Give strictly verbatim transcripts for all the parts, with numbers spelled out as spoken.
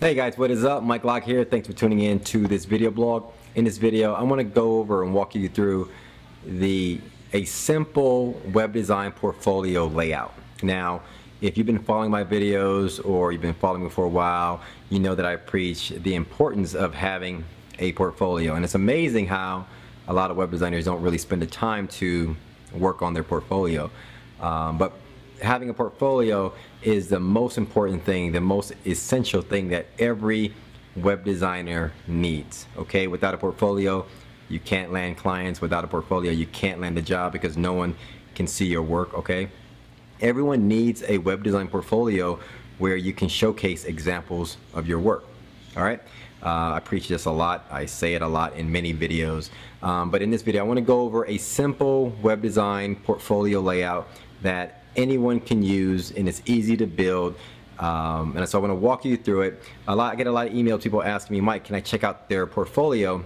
Hey guys, what is up? Mike Locke here. Thanks for tuning in to this video blog. In this video, I want to go over and walk you through the a simple web design portfolio layout. Now, if you've been following my videos or you've been following me for a while, you know that I preach the importance of having a portfolio. And it's amazing how a lot of web designers don't really spend the time to work on their portfolio. Um, but having a portfolio is the most important thing, the most essential thing that every web designer needs. Okay, without a portfolio, you can't land clients. Without a portfolio, you can't land a job because no one can see your work, okay? Everyone needs a web design portfolio where you can showcase examples of your work, all right? Uh, I preach this a lot. I say it a lot in many videos. Um, but in this video, I want to go over a simple web design portfolio layout that anyone can use, and it's easy to build, um, and so I want to walk you through it. A lot, I get a lot of emails, people ask me, Mike, can I check out their portfolio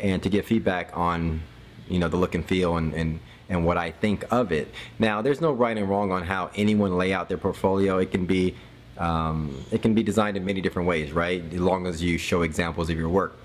and to get feedback on, you know, the look and feel and, and, and what I think of it. Now, there's no right and wrong on how anyone lay out their portfolio. It can be, um, it can be designed in many different ways, right, as long as you show examples of your work.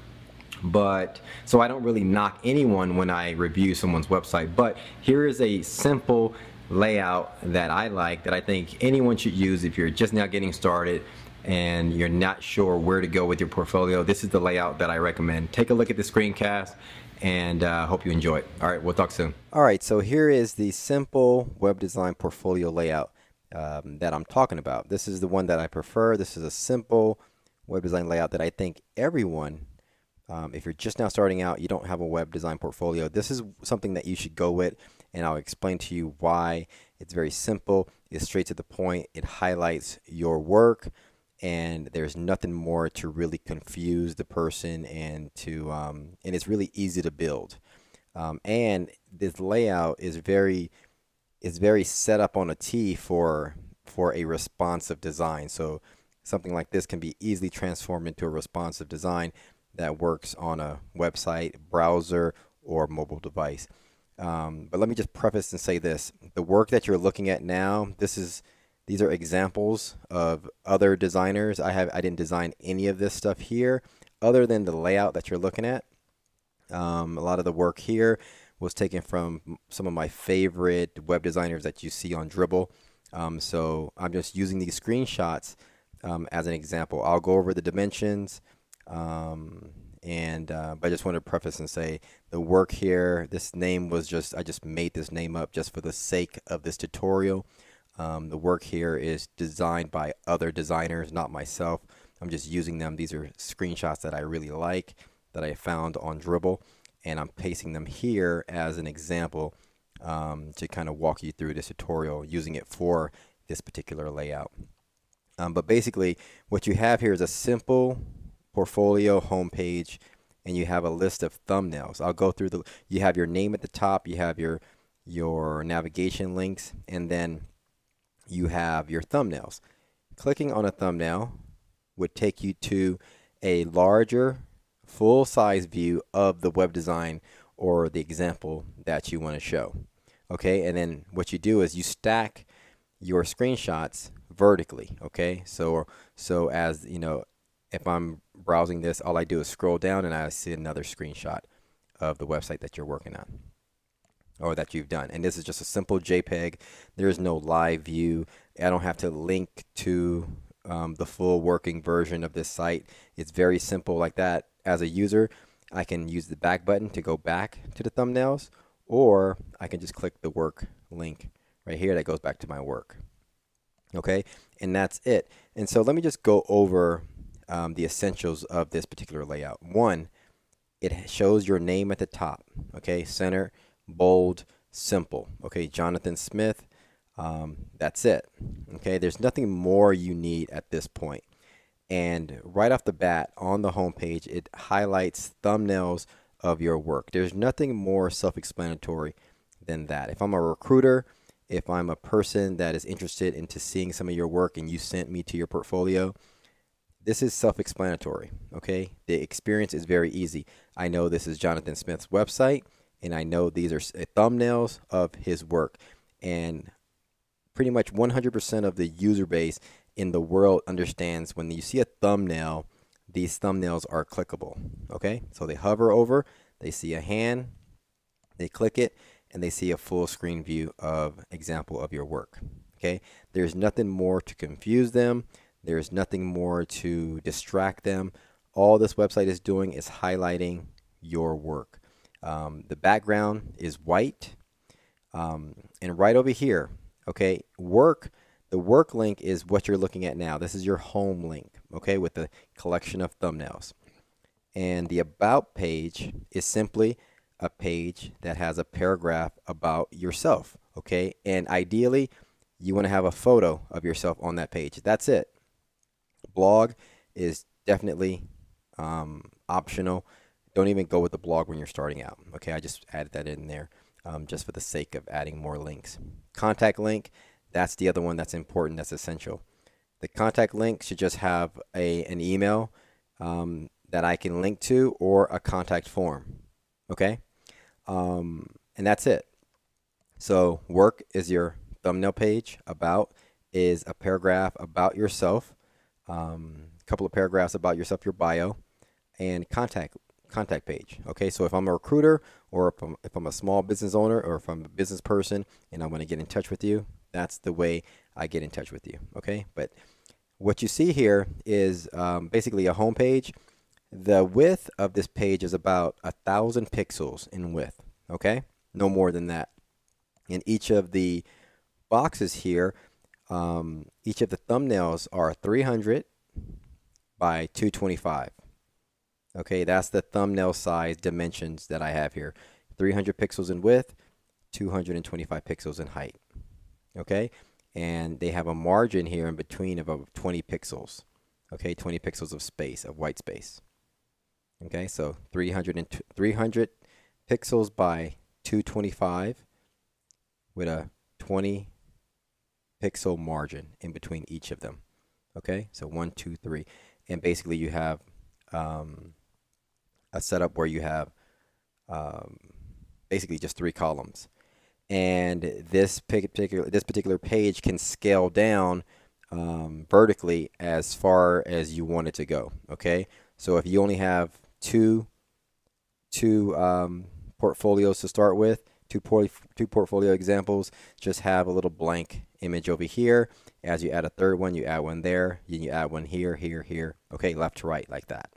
But so I don't really knock anyone when I review someone's website, but here is a simple layout that I like, that I think anyone should use if you're just now getting started and you're not sure where to go with your portfolio. This is the layout that I recommend. Take a look at the screencast and uh, hope you enjoy it. All right, we'll talk soon. All right, so here is the simple web design portfolio layout um, that I'm talking about. This is the one that I prefer. This is a simple web design layout that I think everyone, um, if you're just now starting out, you don't have a web design portfolio, this is something that you should go with. And I'll explain to you why. It's very simple, it's straight to the point, it highlights your work, and there's nothing more to really confuse the person, and to um, and it's really easy to build. Um, and this layout is very is very set up on a T for for a responsive design. So something like this can be easily transformed into a responsive design that works on a website, browser, or mobile device. Um, but let me just preface and say this: the work that you're looking at now, this is, these are examples of other designers. I have, I didn't design any of this stuff here, other than the layout that you're looking at. Um, a lot of the work here was taken from some of my favorite web designers that you see on Dribbble. Um, so I'm just using these screenshots um, as an example. I'll go over the dimensions. Um, And uh, but I just want to preface and say the work here, this name was just, I just made this name up just for the sake of this tutorial. Um, the work here is designed by other designers, not myself. I'm just using them. These are screenshots that I really like, that I found on Dribbble, and I'm pasting them here as an example um, to kind of walk you through this tutorial using it for this particular layout. Um, but basically what you have here is a simple portfolio homepage, and you have a list of thumbnails. I'll go through the, you have your name at the top, you have your your navigation links, and then you have your thumbnails. Clicking on a thumbnail would take you to a larger full-size view of the web design or the example that you want to show. Okay, and then what you do is you stack your screenshots vertically, okay? So so as you know, if I'm browsing this, all I do is scroll down and I see another screenshot of the website that you're working on or that you've done. And this is just a simple JPEG. There is no live view. I don't have to link to um, the full working version of this site. It's very simple like that. As a user, I can use the back button to go back to the thumbnails, or I can just click the work link right here that goes back to my work. Okay, and that's it. And so let me just go over Um, the essentials of this particular layout. One, it shows your name at the top, okay? Center, bold, simple, okay? Jonathan Smith, um, that's it, okay? There's nothing more you need at this point. And right off the bat on the homepage, it highlights thumbnails of your work. There's nothing more self-explanatory than that. If I'm a recruiter, if I'm a person that is interested into seeing some of your work and you sent me to your portfolio, this is self-explanatory, okay? The experience is very easy. I know this is Jonathan Smith's website, and I know these are thumbnails of his work. And pretty much one hundred percent of the user base in the world understands when you see a thumbnail, these thumbnails are clickable. Okay, so they hover over, they see a hand, they click it, and they see a full screen view of example of your work. Okay, there's nothing more to confuse them. There's nothing more to distract them. All this website is doing is highlighting your work. Um, the background is white. Um, and right over here, okay, work, the work link is what you're looking at now. This is your home link, okay, with a collection of thumbnails. And the about page is simply a page that has a paragraph about yourself, okay? And ideally, you want to have a photo of yourself on that page. That's it. Blog is definitely um, optional. Don't even go with the blog when you're starting out. Okay, I just added that in there um, just for the sake of adding more links. Contact link, that's the other one that's important, that's essential. The contact link should just have a, an email um, that I can link to or a contact form, okay? Um, and that's it. So work is your thumbnail page, about is a paragraph about yourself, um, a couple of paragraphs about yourself, your bio, and contact contact page. Okay, so if I'm a recruiter or if I'm, if I'm a small business owner or if I'm a business person and I want to get in touch with you, that's the way I get in touch with you. Okay, but what you see here is um, basically a home page. The width of this page is about a thousand pixels in width. Okay, no more than that. In each of the boxes here, um, each of the thumbnails are three hundred by two twenty-five. Okay, that's the thumbnail size dimensions that I have here. three hundred pixels in width, two hundred twenty-five pixels in height. Okay, and they have a margin here in between of about twenty pixels. Okay, twenty pixels of space, of white space. Okay, so three hundred, and three hundred pixels by two twenty-five with a twenty pixel margin in between each of them. Okay, so one, two, three. And basically you have um, a setup where you have um, basically just three columns. And this particular, this particular page can scale down um, vertically as far as you want it to go. Okay, so if you only have two, two um, portfolios to start with, Two, por two portfolio examples, just have a little blank image over here. As you add a third one, you add one there, then you add one here, here, here. Okay, left to right like that.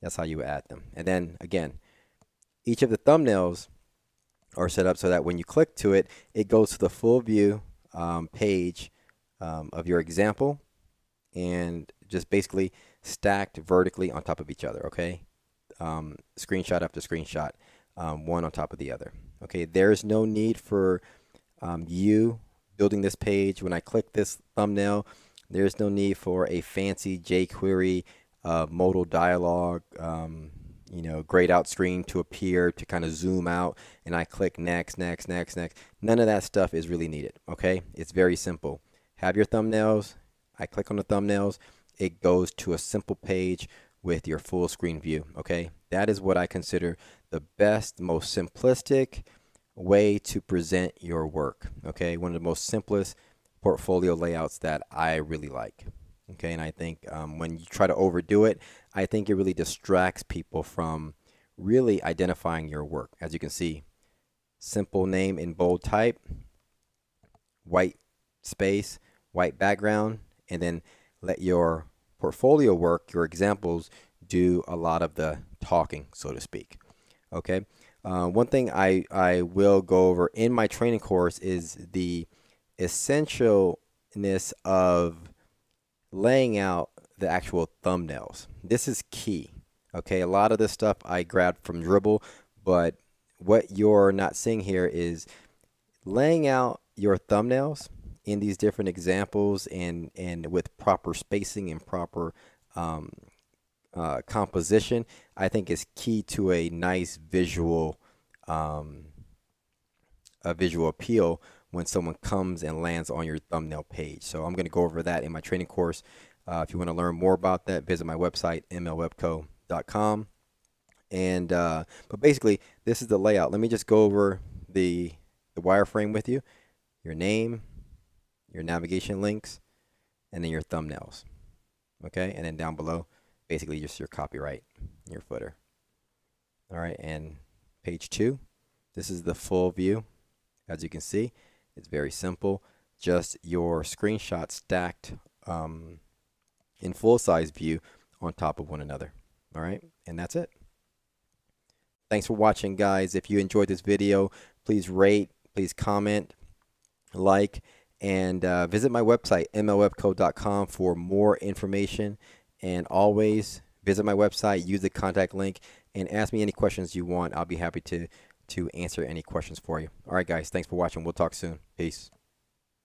That's how you add them. And then again, each of the thumbnails are set up so that when you click to it, it goes to the full view um, page um, of your example and just basically stacked vertically on top of each other, okay? Um, screenshot after screenshot, um, one on top of the other. Okay, there's no need for um, you building this page. When I click this thumbnail, there's no need for a fancy jQuery uh, modal dialog, um, you know, grayed out screen to appear to kind of zoom out and I click next, next, next, next. None of that stuff is really needed. Okay, it's very simple. Have your thumbnails. I click on the thumbnails. It goes to a simple page with your full screen view. Okay, that is what I consider the best, most simplistic way to present your work. Okay, one of the most simplest portfolio layouts that I really like. Okay, and I think um, when you try to overdo it, I think it really distracts people from really identifying your work. As you can see, simple name in bold type, white space, white background, and then let your portfolio work, your examples, do a lot of the talking, so to speak. Okay, uh, one thing I, I will go over in my training course is the essentialness of laying out the actual thumbnails. This is key. Okay, a lot of this stuff I grabbed from Dribbble, but what you're not seeing here is laying out your thumbnails in these different examples and, and with proper spacing and proper um, Uh, composition, I think, is key to a nice visual, um, a visual appeal when someone comes and lands on your thumbnail page. So I'm going to go over that in my training course. Uh, if you want to learn more about that, visit my website, m l webco dot com. And uh, but basically, this is the layout. Let me just go over the the wireframe with you. Your name, your navigation links, and then your thumbnails. Okay, and then down below, basically just your copyright, your footer. All right, and page two, this is the full view. As you can see, it's very simple. Just your screenshots stacked um, in full-size view on top of one another. All right, and that's it. Thanks for watching, guys. If you enjoyed this video, please rate, please comment, like, and uh, visit my website, m l webco dot com, for more information. And always visit my website, use the contact link, and ask me any questions you want. I'll be happy to, to answer any questions for you. All right, guys, thanks for watching. We'll talk soon. Peace.